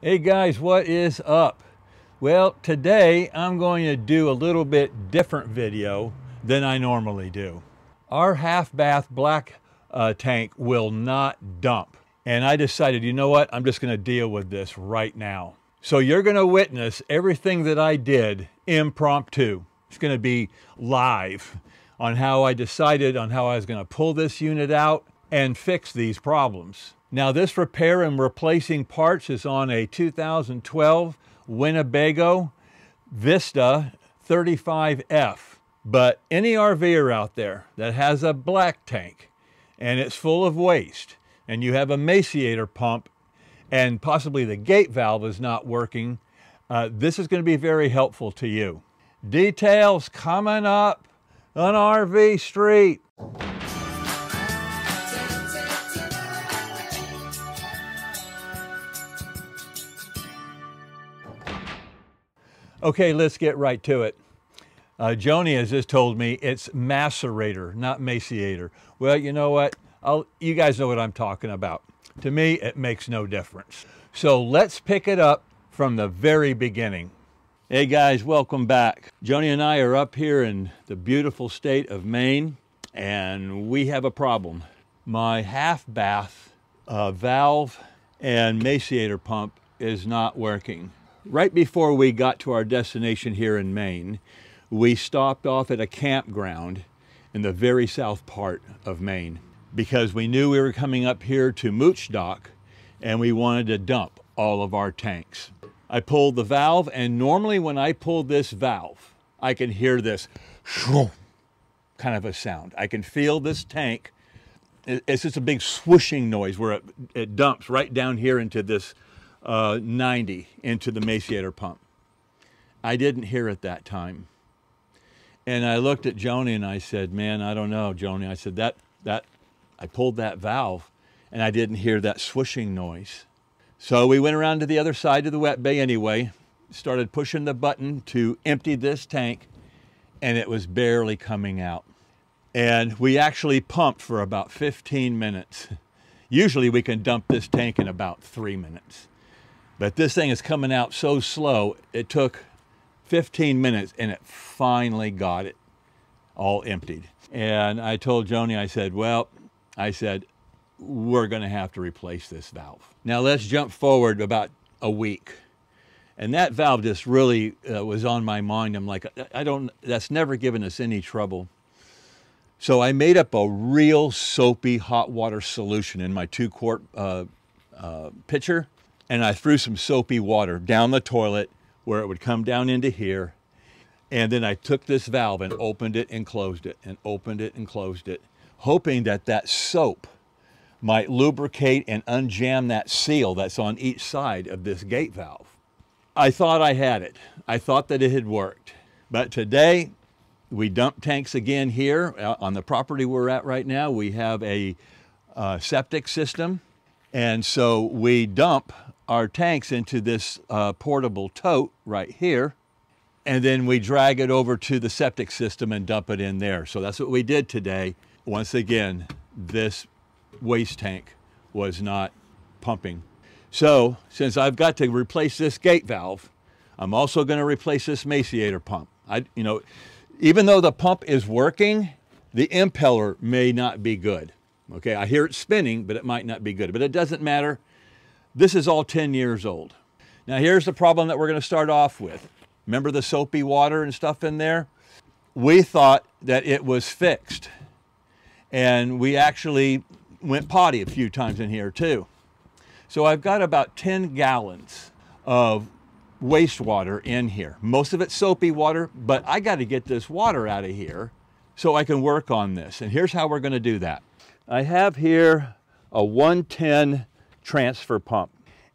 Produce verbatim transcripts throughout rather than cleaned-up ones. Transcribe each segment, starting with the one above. Hey guys, what is up? Well, today I'm going to do a little bit different video than I normally do. Our half bath black uh, tank will not dump. And I decided, you know what? I'm just going to deal with this right now. So you're going to witness everything that I did impromptu. It's going to be live on how I decided on how I was going to pull this unit out and fix these problems. Now this repair and replacing parts is on a two thousand twelve Winnebago Vista thirty-five F. But any R Ver out there that has a black tank and it's full of waste and you have a emaciator pump and possibly the gate valve is not working, uh, this is going to be very helpful to you. Details coming up on R V Street. Okay, let's get right to it. Uh, Joni has just told me it's macerator, not maciator. Well, you know what? I'll, you guys know what I'm talking about. To me, it makes no difference. So let's pick it up from the very beginning. Hey guys, welcome back. Joni and I are up here in the beautiful state of Maine, and we have a problem. My half bath uh, valve and maciator pump is not working. Right before we got to our destination here in Maine, we stopped off at a campground in the very south part of Maine because we knew we were coming up here to Mooch Dock and we wanted to dump all of our tanks. I pulled the valve, and normally when I pull this valve, I can hear this kind of a sound. I can feel this tank. It's just a big swooshing noise where it, it dumps right down here into this Uh, ninety into the maciator pump. I didn't hear it that time. And I looked at Joni and I said, man, I don't know, Joni. I said, that, that, I pulled that valve and I didn't hear that swooshing noise. So we went around to the other side of the wet bay anyway, started pushing the button to empty this tank, and it was barely coming out. And we actually pumped for about fifteen minutes. Usually we can dump this tank in about three minutes. But this thing is coming out so slow, it took fifteen minutes and it finally got it all emptied. And I told Joni, I said, well, I said, we're gonna have to replace this valve. Now let's jump forward about a week. And that valve just really uh, was on my mind. I'm like, I don't, that's never given us any trouble. So I made up a real soapy hot water solution in my two quart uh, uh, pitcher. And I threw some soapy water down the toilet where it would come down into here. And then I took this valve and opened it and closed it and opened it and closed it, hoping that that soap might lubricate and unjam that seal that's on each side of this gate valve. I thought I had it. I thought that it had worked. But today, we dump tanks again here on the property we're at right now. We have a uh, septic system. And so we dump our tanks into this uh, portable tote right here, and then we drag it over to the septic system and dump it in there. So that's what we did today. Once again, this waste tank was not pumping. So since I've got to replace this gate valve, I'm also going to replace this maciator pump. I, you know, even though the pump is working, the impeller may not be good. Okay, I hear it spinning, but it might not be good, but it doesn't matter. This is all ten years old. Now here's the problem that we're going to start off with. Remember the soapy water and stuff in there? We thought that it was fixed. And we actually went potty a few times in here too. So I've got about ten gallons of wastewater in here. Most of it's soapy water, but I got to get this water out of here so I can work on this. And here's how we're going to do that. I have here a one ten transfer pump,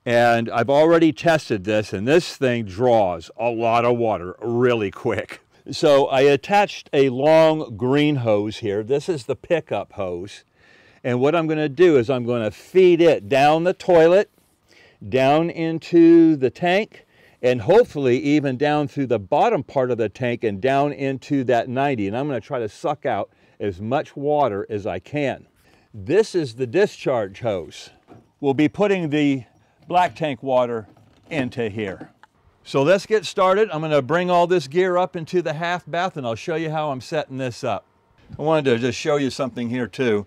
and I've already tested this, and this thing draws a lot of water really quick. So I attached a long green hose here. This is the pickup hose, and what I'm going to do is I'm going to feed it down the toilet, down into the tank, and hopefully even down through the bottom part of the tank and down into that ninety, and I'm going to try to suck out as much water as I can. This is the discharge hose. We'll be putting the black tank water into here. So let's get started. I'm gonna bring all this gear up into the half bath and I'll show you how I'm setting this up. I wanted to just show you something here too.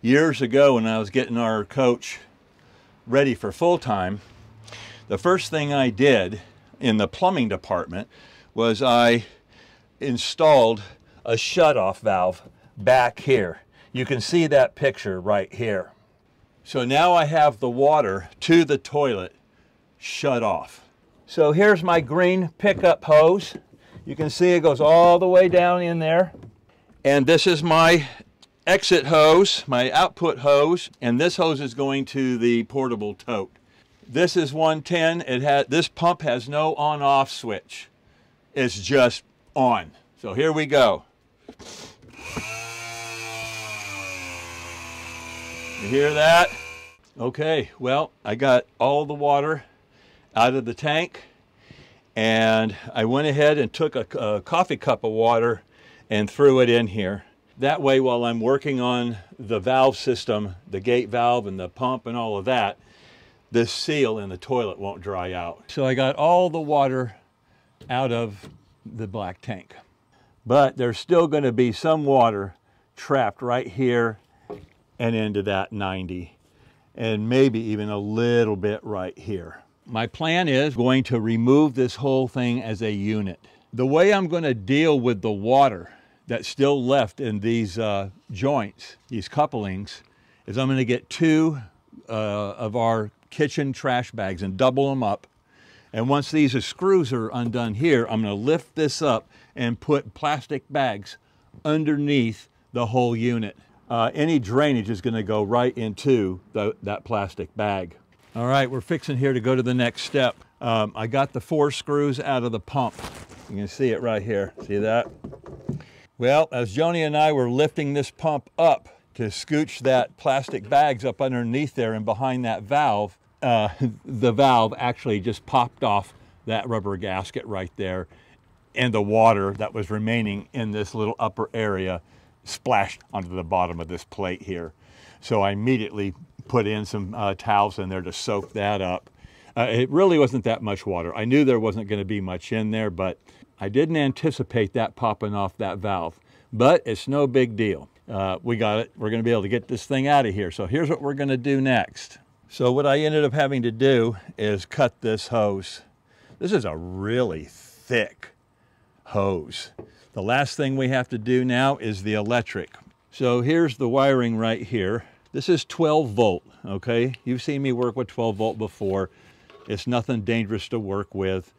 Years ago when I was getting our coach ready for full-time, the first thing I did in the plumbing department was I installed a shutoff valve back here. You can see that picture right here. So now I have the water to the toilet shut off. So here's my green pickup hose. You can see it goes all the way down in there. And this is my exit hose, my output hose, and this hose is going to the portable tote. This is one ten. It has, this pump has no on-off switch. It's just on. So here we go. You hear that? Okay, well, I got all the water out of the tank and I went ahead and took a, a coffee cup of water and threw it in here. That way, while I'm working on the valve system, the gate valve and the pump and all of that, this seal in the toilet won't dry out. So I got all the water out of the black tank. But there's still going to be some water trapped right here and into that ninety, and maybe even a little bit right here. My plan is going to remove this whole thing as a unit. The way I'm going to deal with the water that's still left in these uh, joints, these couplings, is I'm going to get two uh, of our kitchen trash bags and double them up. And once these screws are undone here, I'm going to lift this up and put plastic bags underneath the whole unit. Uh, any drainage is going to go right into the, that plastic bag. All right, we're fixing here to go to the next step. Um, I got the four screws out of the pump. You can see it right here. See that? Well, as Joni and I were lifting this pump up to scooch that plastic bags up underneath there and behind that valve, uh, the valve actually just popped off that rubber gasket right there, and the water that was remaining in this little upper area splashed onto the bottom of this plate here. So I immediately put in some uh, towels in there to soak that up. Uh, it really wasn't that much water. I knew there wasn't going to be much in there, but I didn't anticipate that popping off that valve. But it's no big deal. Uh, we got it. We're going to be able to get this thing out of here. So here's what we're going to do next. So what I ended up having to do is cut this hose. This is a really thick hose. The last thing we have to do now is the electric. So here's the wiring right here. This is twelve volt, okay? You've seen me work with twelve volt before. It's nothing dangerous to work with,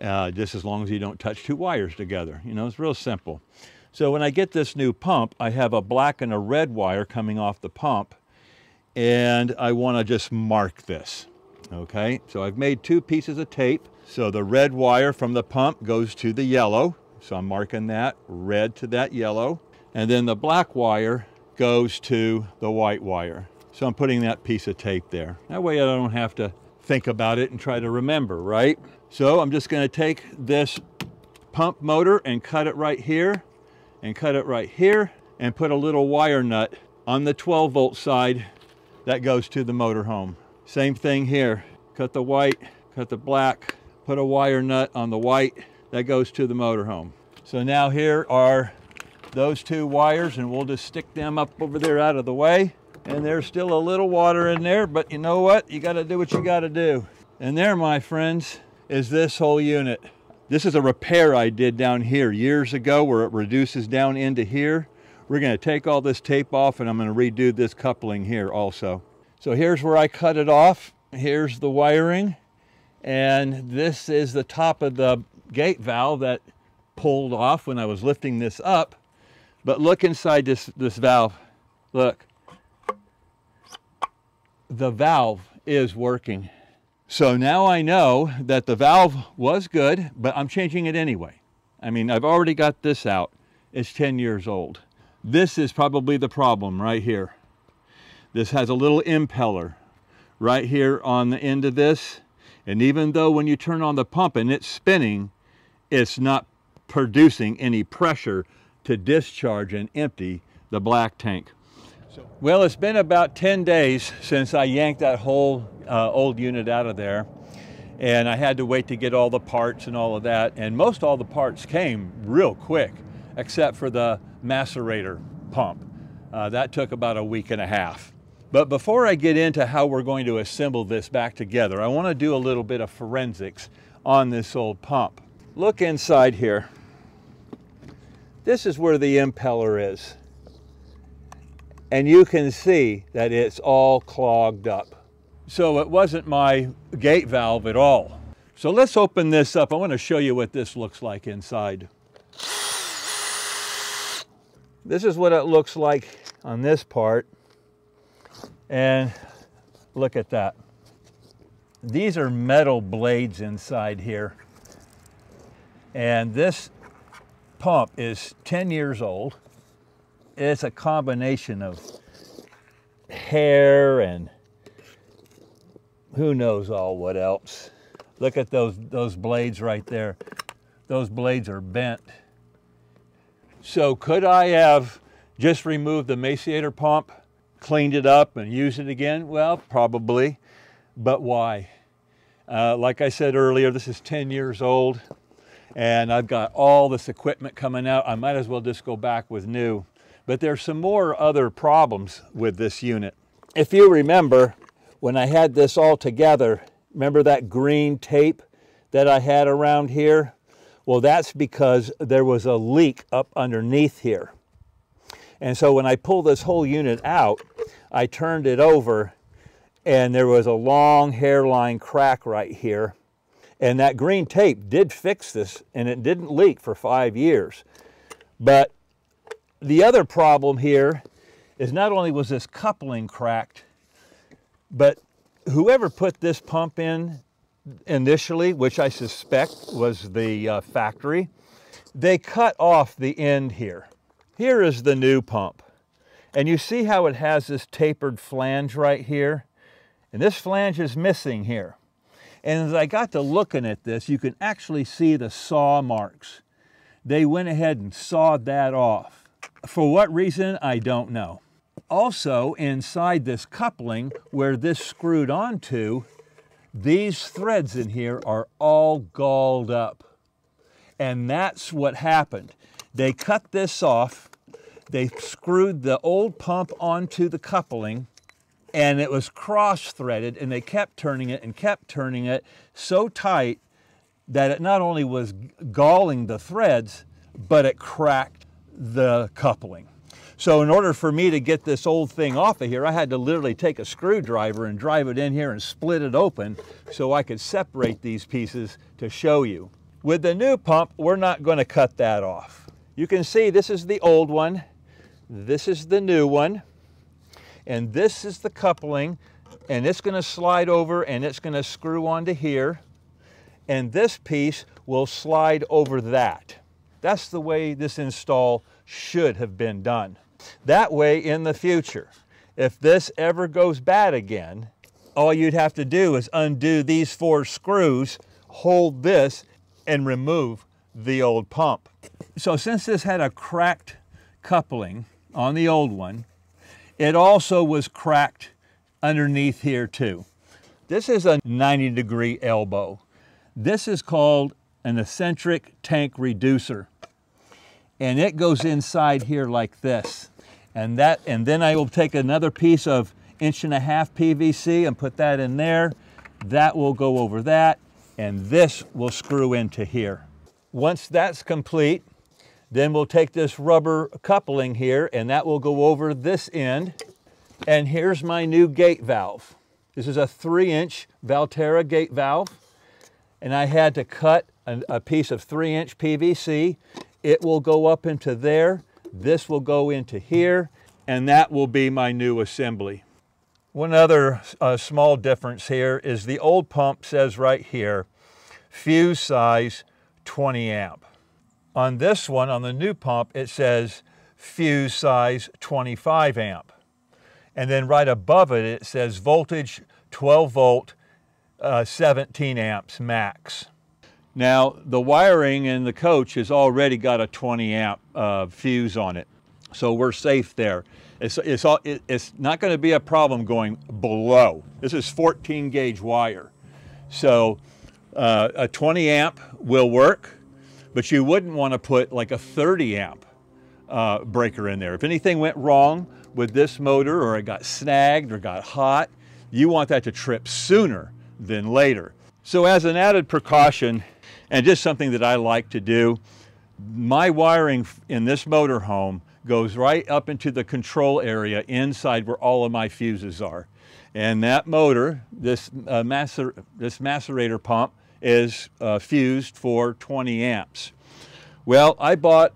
uh, just as long as you don't touch two wires together. You know, it's real simple. So when I get this new pump, I have a black and a red wire coming off the pump, and I wanna just mark this, okay? So I've made two pieces of tape. So the red wire from the pump goes to the yellow. So I'm marking that red to that yellow. And then the black wire goes to the white wire. So I'm putting that piece of tape there. That way I don't have to think about it and try to remember, right? So I'm just gonna take this pump motor and cut it right here and cut it right here and put a little wire nut on the twelve volt side that goes to the motorhome. Same thing here, cut the white, cut the black, put a wire nut on the white that goes to the motorhome. So now here are those two wires, and we'll just stick them up over there out of the way. And there's still a little water in there, but you know what? You gotta do what you gotta do. And there, my friends, is this whole unit. This is a repair I did down here years ago where it reduces down into here. We're gonna take all this tape off and I'm gonna redo this coupling here also. So here's where I cut it off. Here's the wiring. And this is the top of the gate valve that pulled off when I was lifting this up. But look inside this, this valve, look. The valve is working. So now I know that the valve was good, but I'm changing it anyway. I mean, I've already got this out. It's ten years old. This is probably the problem right here. This has a little impeller right here on the end of this. And even though when you turn on the pump and it's spinning, it's not producing any pressure to discharge and empty the black tank. Well, it's been about ten days since I yanked that whole uh, old unit out of there, and I had to wait to get all the parts and all of that, and most all the parts came real quick, except for the macerator pump. Uh, that took about a week and a half. But before I get into how we're going to assemble this back together, I want to do a little bit of forensics on this old pump. Look inside here. This is where the impeller is. And you can see that it's all clogged up. So it wasn't my gate valve at all. So let's open this up. I want to show you what this looks like inside. This is what it looks like on this part. And look at that. These are metal blades inside here. And this pump is ten years old. It's a combination of hair and who knows all what else. Look at those, those blades right there. Those blades are bent. So could I have just removed the macerator pump, cleaned it up and used it again? Well, probably, but why? Uh, like I said earlier, this is ten years old. And I've got all this equipment coming out. I might as well just go back with new. But there's some more other problems with this unit. If you remember, when I had this all together, remember that green tape that I had around here? Well, that's because there was a leak up underneath here. And so when I pulled this whole unit out, I turned it over and there was a long hairline crack right here. And that green tape did fix this, and it didn't leak for five years. But the other problem here is not only was this coupling cracked, but whoever put this pump in initially, which I suspect was the uh, factory, they cut off the end here. Here is the new pump. And you see how it has this tapered flange right here? And this flange is missing here. And as I got to looking at this, you can actually see the saw marks. They went ahead and sawed that off. For what reason, I don't know. Also, inside this coupling where this screwed onto, these threads in here are all galled up. And that's what happened. They cut this off, they screwed the old pump onto the coupling, and it was cross-threaded, and they kept turning it and kept turning it so tight that it not only was galling the threads, but it cracked the coupling. So in order for me to get this old thing off of here, I had to literally take a screwdriver and drive it in here and split it open so I could separate these pieces to show you. With the new pump, we're not going to cut that off. You can see this is the old one, this is the new one, and this is the coupling, and it's going to slide over and it's going to screw onto here, and this piece will slide over that. That's the way this install should have been done. That way in the future, if this ever goes bad again, all you'd have to do is undo these four screws, hold this, and remove the old pump. So since this had a cracked coupling on the old one, it also was cracked underneath here too. This is a ninety degree elbow. This is called an eccentric tank reducer. And it goes inside here like this. And, that, and then I will take another piece of inch and a half P V C and put that in there. That will go over that. And this will screw into here. Once that's complete, then we'll take this rubber coupling here and that will go over this end. And here's my new gate valve. This is a three inch Valterra gate valve. And I had to cut a, a piece of three inch P V C. It will go up into there. This will go into here. And that will be my new assembly. One other uh, small difference here is the old pump says right here, fuse size twenty amp. On this one, on the new pump, it says fuse size twenty-five amp. And then right above it, it says voltage twelve volt, uh, seventeen amps max. Now, the wiring in the coach has already got a twenty amp uh, fuse on it. So we're safe there. It's, it's, all, it, it's not going to be a problem going below. This is fourteen gauge wire. So Uh, a twenty amp will work, but you wouldn't want to put like a thirty amp uh, breaker in there. If anything went wrong with this motor, or it got snagged or got hot, you want that to trip sooner than later. So as an added precaution, and just something that I like to do, my wiring in this motorhome goes right up into the control area inside where all of my fuses are. And that motor, this, uh, macer this macerator pump, is uh, fused for twenty amps. Well, I bought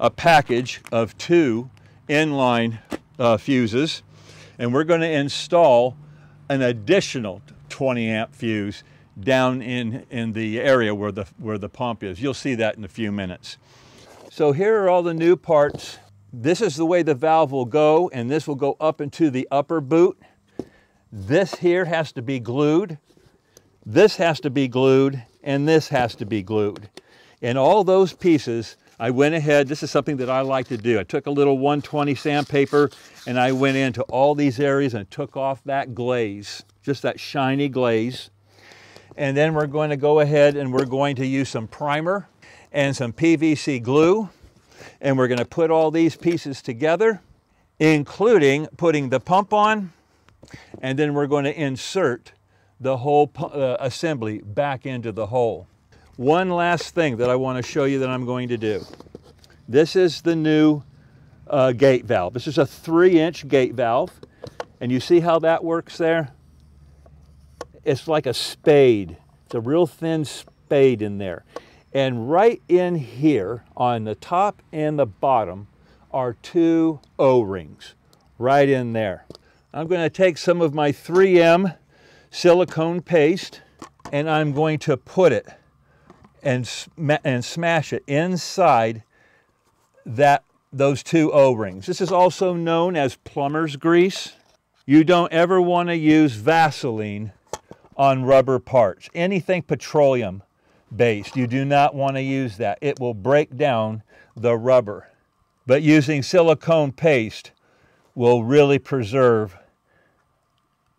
a package of two inline uh, fuses, and we're going to install an additional twenty amp fuse down in, in the area where the, where the pump is. You'll see that in a few minutes. So here are all the new parts. This is the way the valve will go, and this will go up into the upper boot. This here has to be glued. This has to be glued, and this has to be glued. And all those pieces, I went ahead, this is something that I like to do. I took a little one twenty sandpaper, and I went into all these areas and took off that glaze, just that shiny glaze. And then we're going to go ahead and we're going to use some primer and some P V C glue. And we're going to put all these pieces together, including putting the pump on. And then we're going to insert the whole uh, assembly back into the hole. One last thing that I want to show you that I'm going to do. This is the new uh, gate valve. This is a three inch gate valve. And you see how that works there? It's like a spade. It's a real thin spade in there. And right in here on the top and the bottom are two O-rings right in there. I'm going to take some of my three M silicone paste, and I'm going to put it and, sm and smash it inside that, those two O-rings. This is also known as plumber's grease. You don't ever want to use Vaseline on rubber parts, anything petroleum based. You do not want to use that. It will break down the rubber. But using silicone paste will really preserve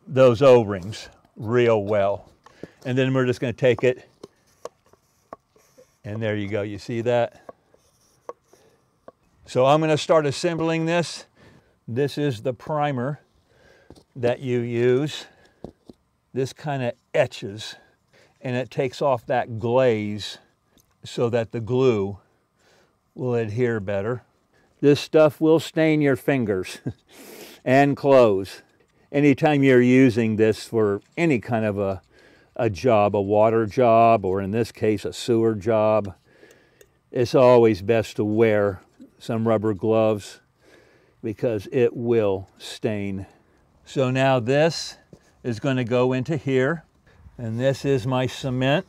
those O-rings real well. And then we're just going to take it, and there you go. You see that? So I'm going to start assembling this. This is the primer that you use. This kind of etches, and it takes off that glaze so that the glue will adhere better. This stuff will stain your fingers and clothes. Anytime you're using this for any kind of a, a job, a water job, or in this case, a sewer job, it's always best to wear some rubber gloves because it will stain. So now this is going to go into here, and this is my cement.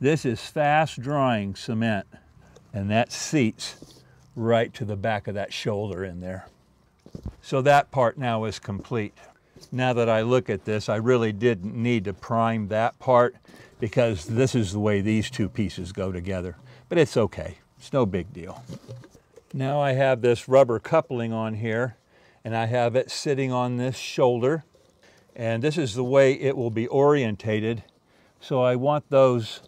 This is fast drying cement, and that seats right to the back of that shoulder in there. So that part now is complete. Now that I look at this, I really didn't need to prime that part because this is the way these two pieces go together, but it's okay. It's no big deal. Now I have this rubber coupling on here, and I have it sitting on this shoulder. And this is the way it will be orientated. So I want those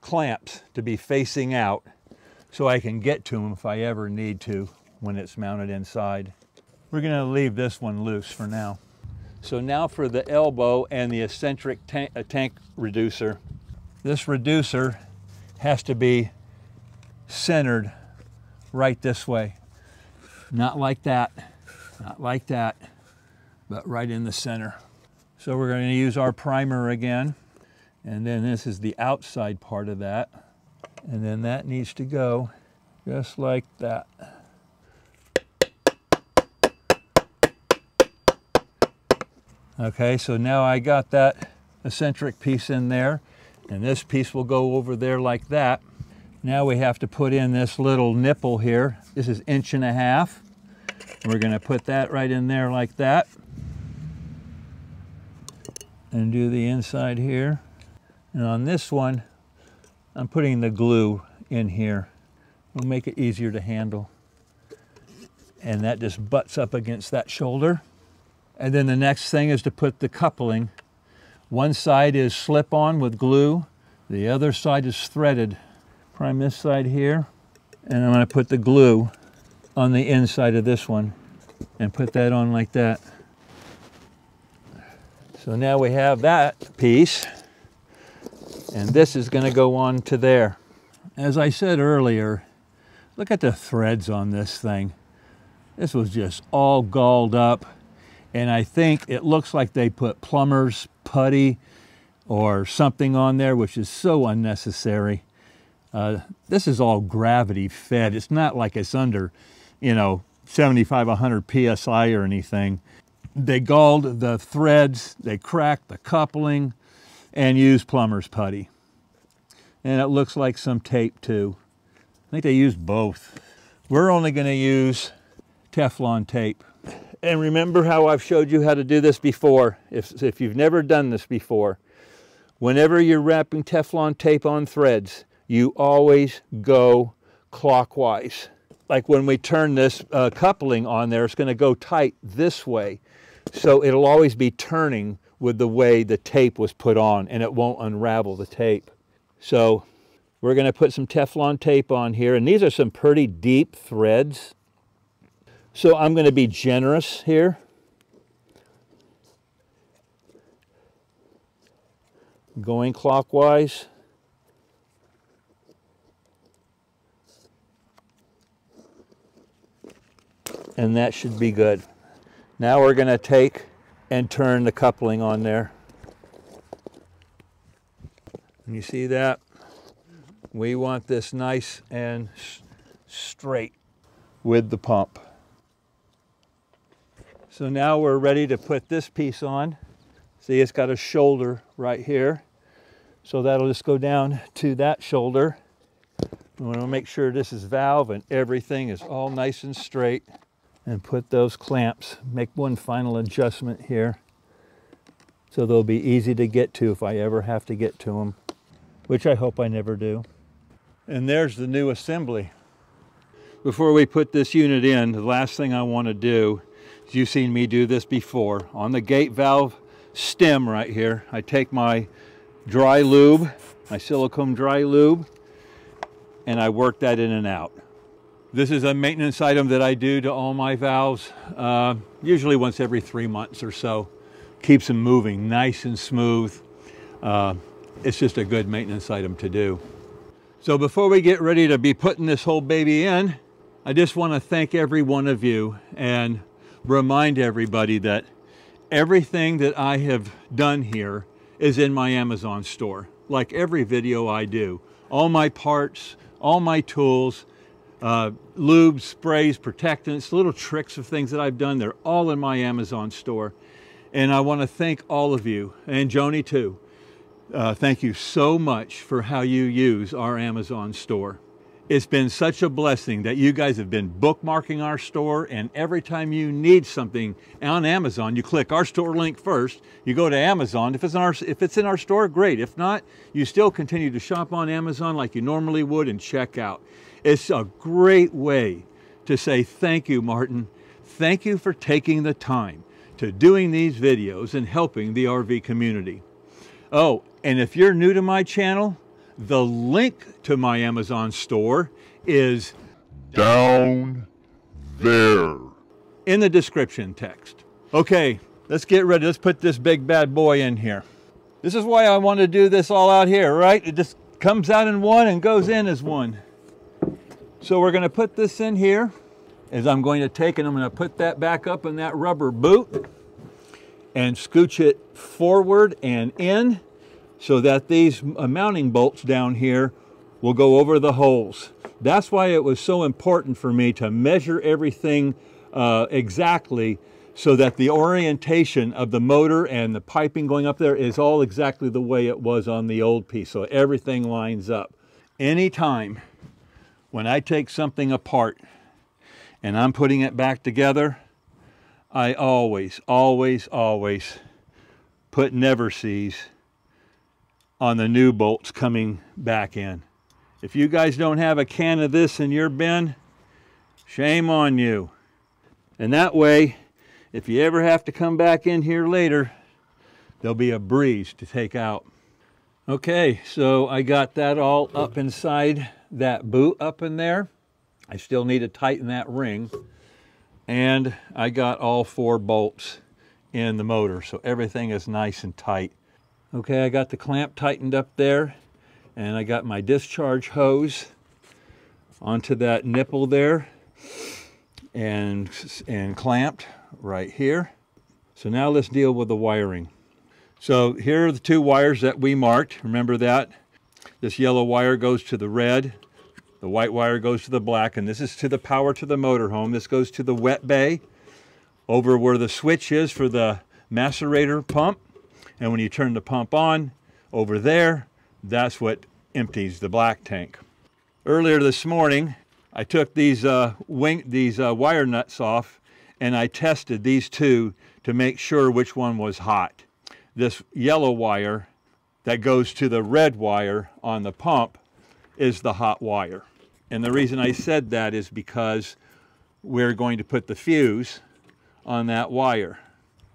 clamps to be facing out so I can get to them if I ever need to when it's mounted inside. We're gonna leave this one loose for now. So now for the elbow and the eccentric tank, uh, tank reducer. This reducer has to be centered right this way. Not like that, not like that, but right in the center. So we're going to use our primer again. And then this is the outside part of that. And then that needs to go just like that. Okay, so now I got that eccentric piece in there, and this piece will go over there like that. Now we have to put in this little nipple here. This is inch and a half. We're going to put that right in there like that. And do the inside here. And on this one, I'm putting the glue in here. It'll make it easier to handle. And that just butts up against that shoulder. And then the next thing is to put the coupling. One side is slip on with glue. The other side is threaded. Prime this side here, and I'm going to put the glue on the inside of this one and put that on like that. So now we have that piece, and this is going to go on to there. As I said earlier, look at the threads on this thing. This was just all galled up, and I think it looks like they put plumber's putty or something on there, which is so unnecessary. Uh, this is all gravity fed. It's not like it's under, you know, seventy-five, one hundred P S I or anything. They galled the threads, they cracked the coupling, and used plumber's putty. And it looks like some tape too. I think they used both. We're only going to use Teflon tape. And remember how I've showed you how to do this before. If, if you've never done this before, whenever you're wrapping Teflon tape on threads, you always go clockwise. Like when we turn this uh, coupling on there, it's going to go tight this way. So it'll always be turning with the way the tape was put on, and it won't unravel the tape. So we're going to put some Teflon tape on here, and these are some pretty deep threads. So I'm going to be generous here. Going clockwise. And that should be good. Now we're going to take and turn the coupling on there. You see that? We want this nice and straight with the pump. So now we're ready to put this piece on. See, it's got a shoulder right here. So that'll just go down to that shoulder. We want to make sure this is valve and everything is all nice and straight. And put those clamps, make one final adjustment here so they'll be easy to get to if I ever have to get to them, which I hope I never do. And there's the new assembly. Before we put this unit in, the last thing I want to do, is you've seen me do this before, on the gate valve stem right here, I take my dry lube, my silicone dry lube, and I work that in and out. This is a maintenance item that I do to all my valves, uh, usually once every three months or so. Keeps them moving nice and smooth. Uh, it's just a good maintenance item to do. So before we get ready to be putting this whole baby in, I just want to thank every one of you and remind everybody that everything that I have done here is in my Amazon store. Like every video I do, all my parts, all my tools, Uh, lubes, sprays, protectants, little tricks of things that I've done. They're all in my Amazon store. And I want to thank all of you, and Joni too. Uh, thank you so much for how you use our Amazon store. It's been such a blessing that you guys have been bookmarking our store, and every time you need something on Amazon, you click our store link first, you go to Amazon. If it's in our, if it's in our store, great. If not, you still continue to shop on Amazon like you normally would and check out. It's a great way to say thank you, Martin. Thank you for taking the time to doing these videos and helping the R V community. Oh, and if you're new to my channel, the link to my Amazon store is down there in the description text. Okay, let's get ready. Let's put this big bad boy in here. This is why I want to do this all out here, right? It just comes out in one and goes in as one. So we're going to put this in here, as I'm going to take and I'm going to put that back up in that rubber boot and scooch it forward and in so that these mounting bolts down here will go over the holes. That's why it was so important for me to measure everything uh, exactly so that the orientation of the motor and the piping going up there is all exactly the way it was on the old piece. So everything lines up. Anytime when I take something apart and I'm putting it back together, I always, always, always put never-sees on the new bolts coming back in. If you guys don't have a can of this in your bin, shame on you. And that way, if you ever have to come back in here later, there'll be a breeze to take out. Okay, so I got that all up inside that boot up in there. I still need to tighten that ring. And I got all four bolts in the motor, so everything is nice and tight. Okay, I got the clamp tightened up there, and I got my discharge hose onto that nipple there and, and clamped right here. So now let's deal with the wiring. So here are the two wires that we marked. Remember that? This yellow wire goes to the red, the white wire goes to the black, and this is to the power to the motorhome. This goes to the wet bay over where the switch is for the macerator pump. And when you turn the pump on over there, that's what empties the black tank. Earlier this morning, I took these, uh, wing, these uh, wire nuts off, and I tested these two to make sure which one was hot. This yellow wire that goes to the red wire on the pump is the hot wire. And the reason I said that is because we're going to put the fuse on that wire.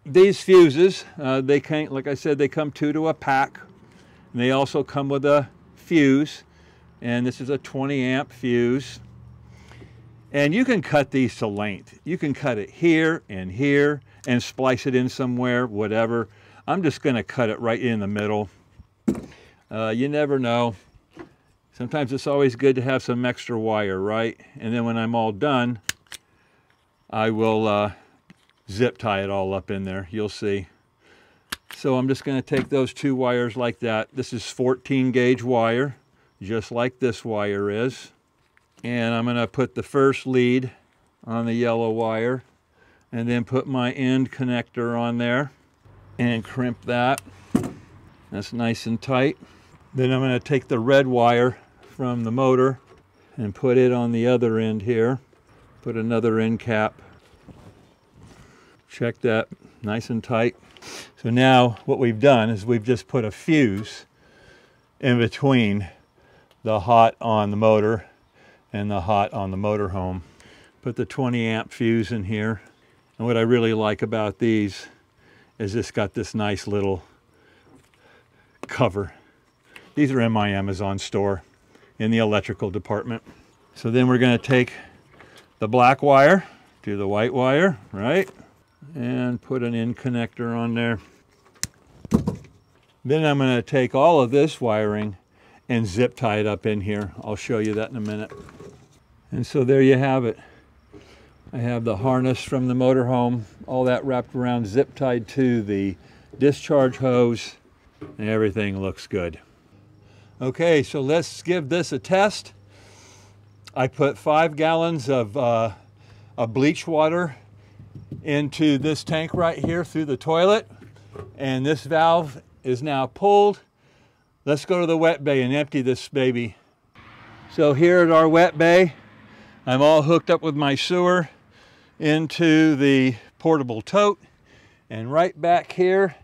These fuses, uh, they can't, like I said, they come two to a pack. And they also come with a fuse, and this is a twenty amp fuse. And you can cut these to length. You can cut it here and here and splice it in somewhere, whatever. I'm just gonna cut it right in the middle. Uh, you never know. Sometimes it's always good to have some extra wire, right? And then when I'm all done, I will uh, zip tie it all up in there, you'll see. So I'm just gonna take those two wires like that. This is fourteen gauge wire, just like this wire is. And I'm gonna put the first lead on the yellow wire and then put my end connector on there and crimp that. That's nice and tight. Then I'm gonna take the red wire from the motor and put it on the other end here. Put another end cap. Check that, nice and tight. So now what we've done is we've just put a fuse in between the hot on the motor and the hot on the motorhome. Put the twenty amp fuse in here. And what I really like about these is it's got this nice little cover. These are in my Amazon store in the electrical department. So then we're gonna take the black wire to the white wire, right? And put an end connector on there. Then I'm gonna take all of this wiring and zip tie it up in here. I'll show you that in a minute. And so there you have it. I have the harness from the motorhome, all that wrapped around, zip tied to the discharge hose, and everything looks good. Okay, so let's give this a test. I put five gallons of uh, a bleach water into this tank right here through the toilet, and this valve is now pulled. Let's go to the wet bay and empty this baby. So here at our wet bay, I'm all hooked up with my sewer into the portable tote, and right back here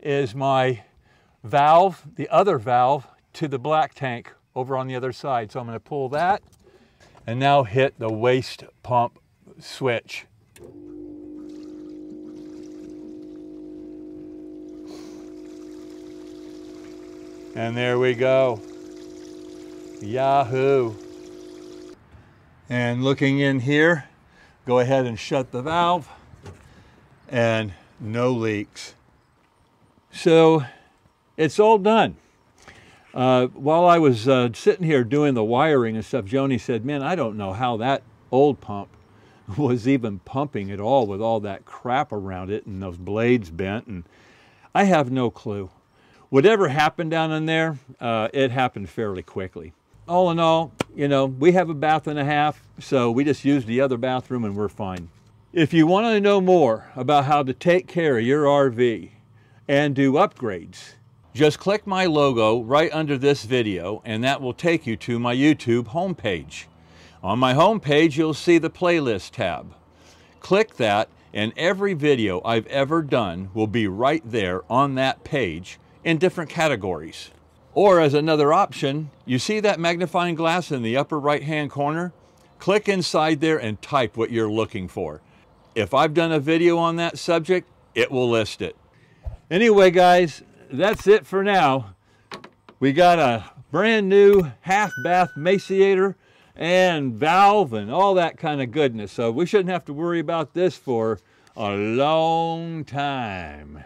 is my valve, the other valve to the black tank over on the other side. So I'm going to pull that and now hit the waste pump switch. And there we go. Yahoo. And looking in here, go ahead and shut the valve, and no leaks. So it's all done. Uh, while I was uh, sitting here doing the wiring and stuff, Joni said, man, I don't know how that old pump was even pumping at all with all that crap around it and those blades bent, and I have no clue. Whatever happened down in there, uh, it happened fairly quickly. All in all, you know, we have a bath and a half, so we just use the other bathroom and we're fine. If you want to know more about how to take care of your R V and do upgrades, just click my logo right under this video, and that will take you to my YouTube homepage. On my homepage, you'll see the playlist tab. Click that, and every video I've ever done will be right there on that page, in different categories. Or as another option, you see that magnifying glass in the upper right hand corner? Click inside there and type what you're looking for. If I've done a video on that subject, it will list it. Anyway guys, that's it for now. We got a brand new half bath maciator and valve and all that kind of goodness. So we shouldn't have to worry about this for a long time.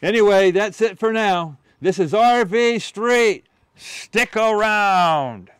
Anyway, that's it for now. This is R V Street. Stick around.